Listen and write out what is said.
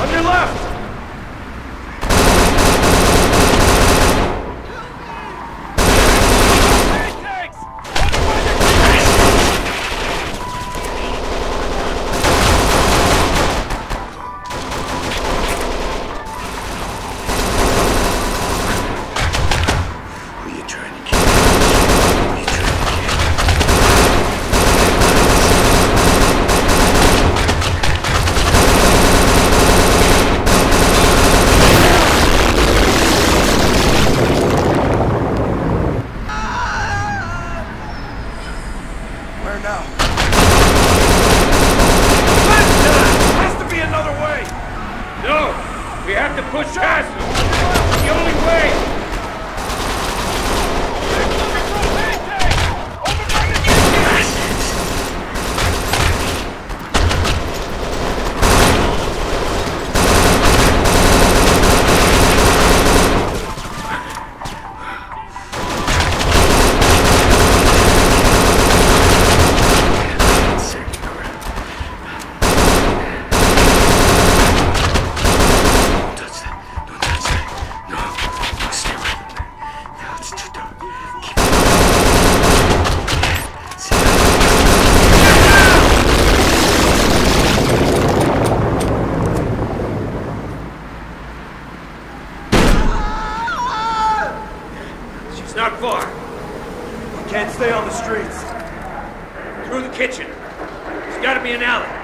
On your left! Can't stay on the streets. Through the kitchen. There's gotta be an alley.